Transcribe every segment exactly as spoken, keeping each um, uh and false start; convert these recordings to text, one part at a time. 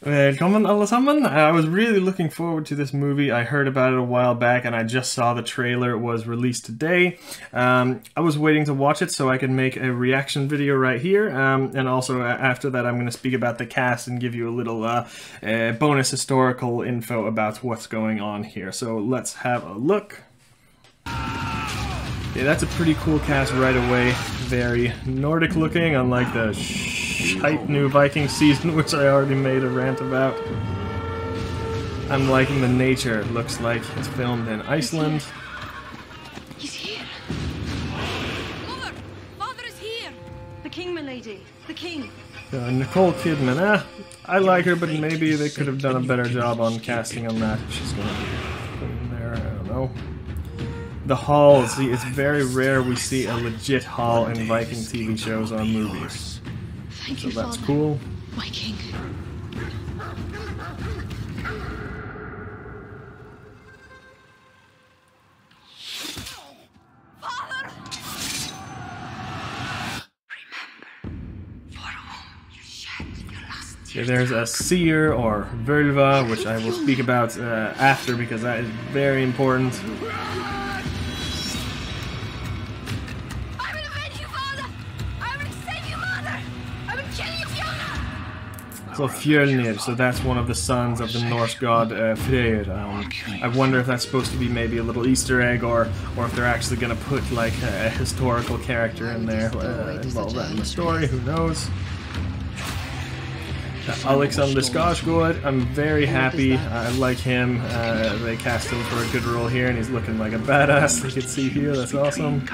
Welcome allesammen. I was really looking forward to this movie. I heard about it a while back and I just saw the trailer. It was released today. Um, I was waiting to watch it so I could make a reaction video right here. Um, and also after that I'm going to speak about the cast and give you a little uh, uh, bonus historical info about what's going on here. So let's have a look. Yeah, that's a pretty cool cast right away. Very Nordic looking, unlike the shite new Viking season, which I already made a rant about. I'm liking the nature. It looks like it's filmed in Iceland. He's here. Mother! Father is here! The king, my lady. The king. Uh, Nicole Kidman. Eh, I like her, but maybe they could have done a better job on casting on that. She's going to be in there, I don't know. The halls, see, it's very rare we see a legit hall in Viking T V shows or movies. Thank you, so that's Father. Cool. My king. Father! Remember, for whom you shed your last tear. Yeah, there's a seer or Völva, which I will speak about uh, after because that is very important. So Fjölnir, so that's one of the sons of the Norse god uh, Freyr. Um, I wonder if that's supposed to be maybe a little Easter egg, or or if they're actually going to put like a, a historical character in there, uh, involve that in the story. Who knows? Uh, Alexander Skarsgård, I'm very happy. I like him. Uh, they cast him for a good role here, and he's looking like a badass. You can see here. That's awesome.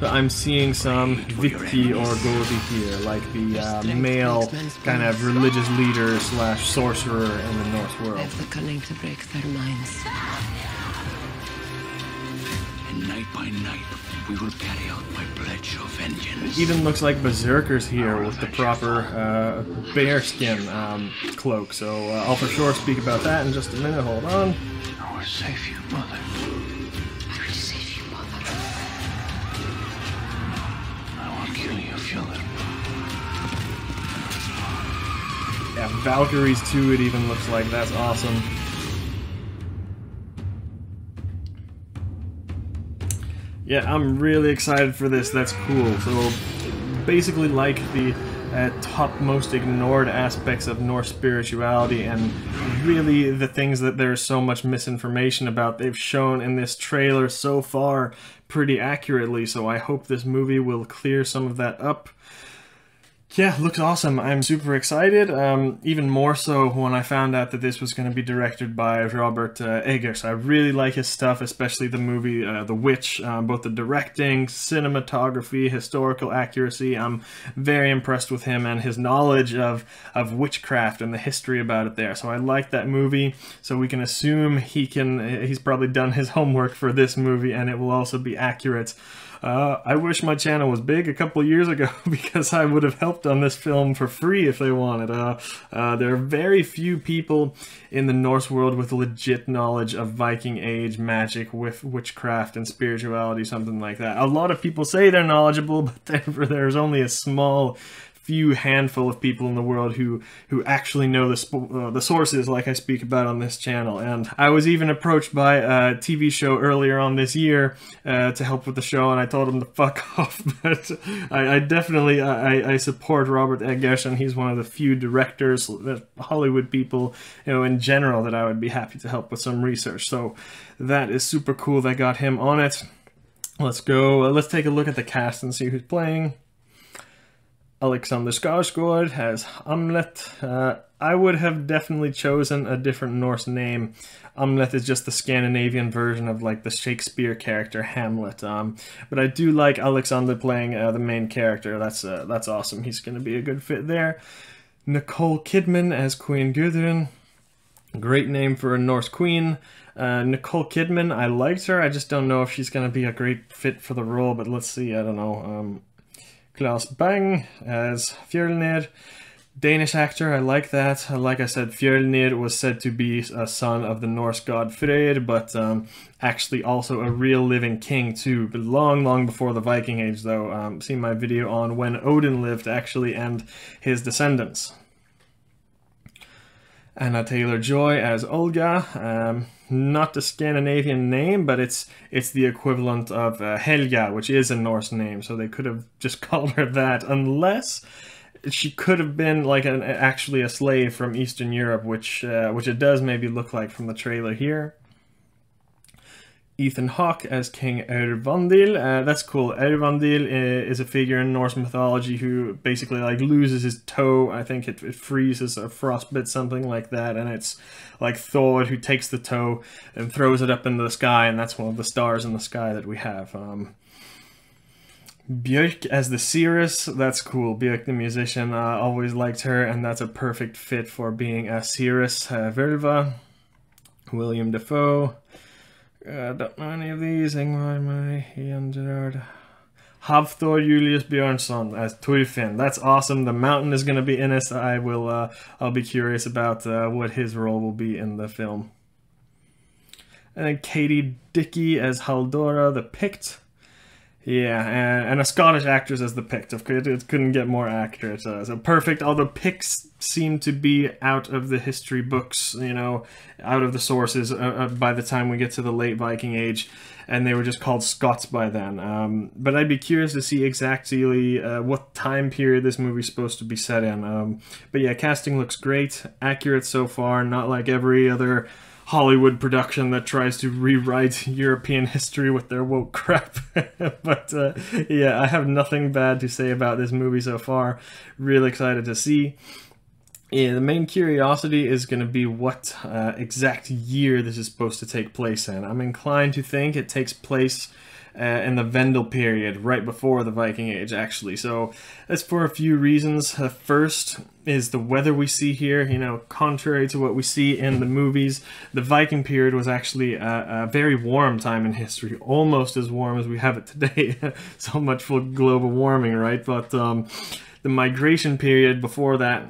But I'm seeing some vitki or Godi here, like the uh, male kind of religious leader slash sorcerer in the Norse world. Have the cunning to break their minds. And night by night, we will carry out my pledge of vengeance. It even looks like Berserkers here with the proper uh, bear skin um, cloak. So uh, I'll for sure speak about that in just a minute. Hold on. I will save you, mother. Yeah, Valkyries too, it even looks like. That's awesome. Yeah, I'm really excited for this. That's cool. So, basically like the uh, top most ignored aspects of Norse spirituality and really the things that there's so much misinformation about, they've shown in this trailer so far pretty accurately. So I hope this movie will clear some of that up. Yeah, looks awesome. I'm super excited. Um, even more so when I found out that this was going to be directed by Robert uh, Eggers. I really like his stuff, especially the movie uh, The Witch. Um, both the directing, cinematography, historical accuracy. I'm very impressed with him and his knowledge of, of witchcraft and the history about it there. So I like that movie. So we can assume he can. He's probably done his homework for this movie and it will also be accurate. Uh, I wish my channel was big a couple years ago because I would have helped on this film for free if they wanted. Uh, uh, there are very few people in the Norse world with legit knowledge of Viking Age magic, with witchcraft and spirituality, something like that. A lot of people say they're knowledgeable, but there's only a small few handful of people in the world who who actually know the uh, the sources like I speak about on this channel. And I was even approached by a T V show earlier on this year uh, to help with the show, and I told them to fuck off. But I, I definitely I, I support Robert Eggers, and he's one of the few directors, Hollywood people, you know, in general, that I would be happy to help with some research. So that is super cool. They got him on it. Let's go. Uh, let's take a look at the cast and see who's playing. Alexander Skarsgård has Amlet. Uh, I would have definitely chosen a different Norse name. Amlet is just the Scandinavian version of like the Shakespeare character Hamlet. Um, but I do like Alexander playing uh, the main character. That's uh, that's awesome. He's going to be a good fit there. Nicole Kidman as Queen Gudrun. Great name for a Norse queen. Uh, Nicole Kidman, I liked her. I just don't know if she's going to be a great fit for the role. But let's see. I don't know. Um, Claes Bang as Fjölnir, Danish actor, I like that. Like I said, Fjölnir was said to be a son of the Norse god Freyr, but um, actually also a real living king too, but long, long before the Viking Age though. Um, see my video on when Odin lived actually and his descendants. Anya Taylor-Joy as Olga. Um, not the Scandinavian name, but it's it's the equivalent of uh, Helga, which is a Norse name, so they could have just called her that, unless she could have been like an actually a slave from Eastern Europe, which uh, which it does maybe look like from the trailer here. Ethan Hawke as King Ervandil. Uh, that's cool. Ervandil is a figure in Norse mythology who basically like loses his toe. I think it, it freezes or frostbit, something like that. And it's like Thor who takes the toe and throws it up into the sky. And that's one of the stars in the sky that we have. Um, Björk as the seeress. That's cool. Björk the musician. I uh, always liked her. And that's a perfect fit for being a seeress. Uh, Völva. Willem Dafoe. I uh, don't know any of these. Ingvar, my Ian Gerard. Hafthor Julius Bjornsson as Thorfinn. That's awesome. The mountain is going to be in us. I will. Uh, I'll be curious about uh, what his role will be in the film. And then Katie Dickey as Haldora, the Pict. Yeah, and, and a Scottish actress as the Pict. It couldn't get more accurate. Uh, so perfect. Although Picts seem to be out of the history books, you know, out of the sources uh, uh, by the time we get to the late Viking Age, and they were just called Scots by then. Um, but I'd be curious to see exactly uh, what time period this movie's supposed to be set in. Um, but yeah, casting looks great, accurate so far, not like every other Hollywood production that tries to rewrite European history with their woke crap. But uh, yeah, I have nothing bad to say about this movie so far. Really excited to see. Yeah, the main curiosity is going to be what uh, exact year this is supposed to take place in. I'm inclined to think it takes place Uh, in the Vendel period, right before the Viking Age, actually. So that's for a few reasons. The first is the weather we see here. You know, contrary to what we see in the movies, the Viking period was actually a, a very warm time in history, almost as warm as we have it today. So much for global warming, right? But um, the migration period before that,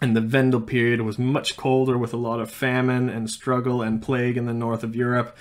and the Vendel period, was much colder, with a lot of famine and struggle and plague in the north of Europe.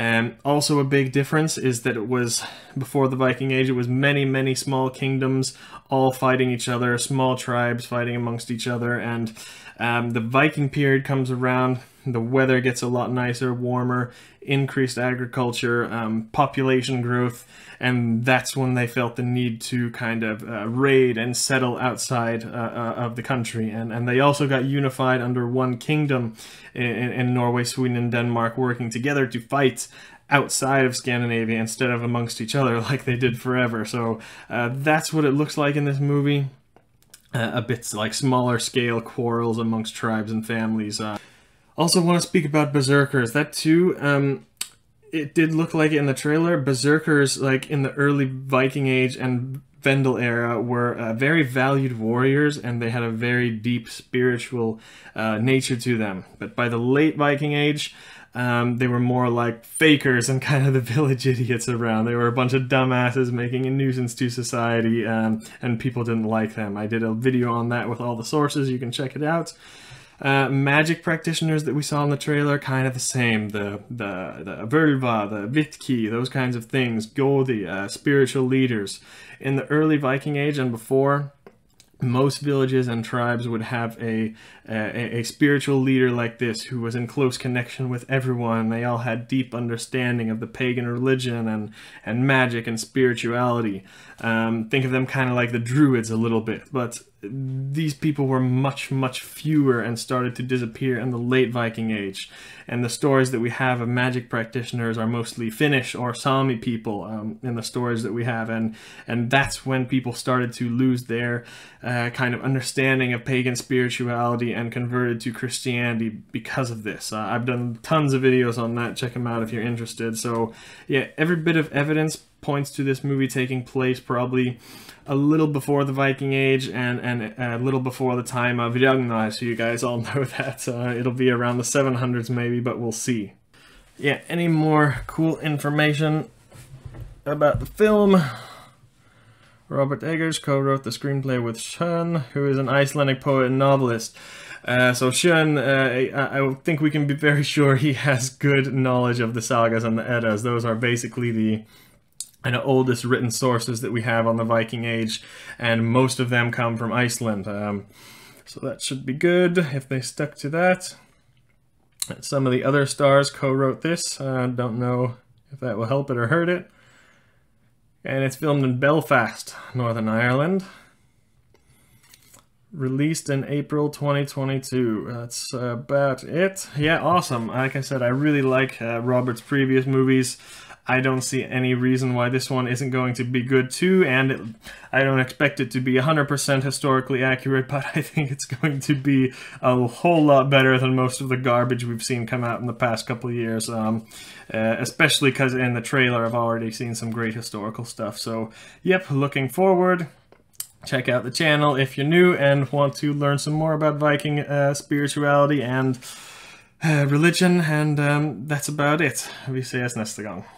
And also a big difference is that it was, before the Viking Age, it was many, many small kingdoms all fighting each other, small tribes fighting amongst each other. And um, the Viking period comes around, the weather gets a lot nicer, warmer, increased agriculture, um, population growth, and that's when they felt the need to kind of uh, raid and settle outside uh, uh, of the country. And, and they also got unified under one kingdom in, in Norway, Sweden, and Denmark, working together to fight outside of Scandinavia instead of amongst each other like they did forever. So uh, that's what it looks like in this movie. Uh, a bit like smaller scale quarrels amongst tribes and families. Uh, Also want to speak about Berserkers. That too, um, it did look like it in the trailer. Berserkers, like in the early Viking Age and Vendel era, were uh, very valued warriors, and they had a very deep spiritual uh, nature to them. But by the late Viking Age, um, they were more like fakers and kind of the village idiots around. They were a bunch of dumbasses making a nuisance to society, um, and people didn't like them. I did a video on that with all the sources. You can check it out. Uh, magic practitioners that we saw in the trailer, kind of the same. The the the Völva, the vitki, those kinds of things. Godi, uh, spiritual leaders. In the early Viking Age and before, most villages and tribes would have a a, a spiritual leader like this, who was in close connection with everyone. They all had deep understanding of the pagan religion and and magic and spirituality. Um, think of them kind of like the Druids a little bit, but these people were much, much fewer and started to disappear in the late Viking Age. And the stories that we have of magic practitioners are mostly Finnish or Sami people um, in the stories that we have. And, and that's when people started to lose their uh, kind of understanding of pagan spirituality and converted to Christianity because of this. Uh, I've done tons of videos on that. Check them out if you're interested. So yeah, every bit of evidence points to this movie taking place probably a little before the Viking Age and, and a little before the time of Ragnar, so you guys all know that. Uh, it'll be around the seven hundreds maybe, but we'll see. Yeah, any more cool information about the film? Robert Eggers co-wrote the screenplay with Sjön, who is an Icelandic poet and novelist. Uh, so Sjön, uh, I, I think we can be very sure he has good knowledge of the sagas and the Eddas. Those are basically the and oldest written sources that we have on the Viking Age, and most of them come from Iceland. Um, So that should be good if they stuck to that. Some of the other stars co-wrote this. I uh, don't know if that will help it or hurt it. And it's filmed in Belfast, Northern Ireland. Released in April twenty twenty-two. That's about it. Yeah, awesome. Like I said, I really like uh, Robert's previous movies. I don't see any reason why this one isn't going to be good too, and it, I don't expect it to be one hundred percent historically accurate, but I think it's going to be a whole lot better than most of the garbage we've seen come out in the past couple of years, um, uh, especially because in the trailer I've already seen some great historical stuff. So, yep, looking forward. Check out the channel if you're new and want to learn some more about Viking uh, spirituality and uh, religion, and um, that's about it. Vi ses nästa gång.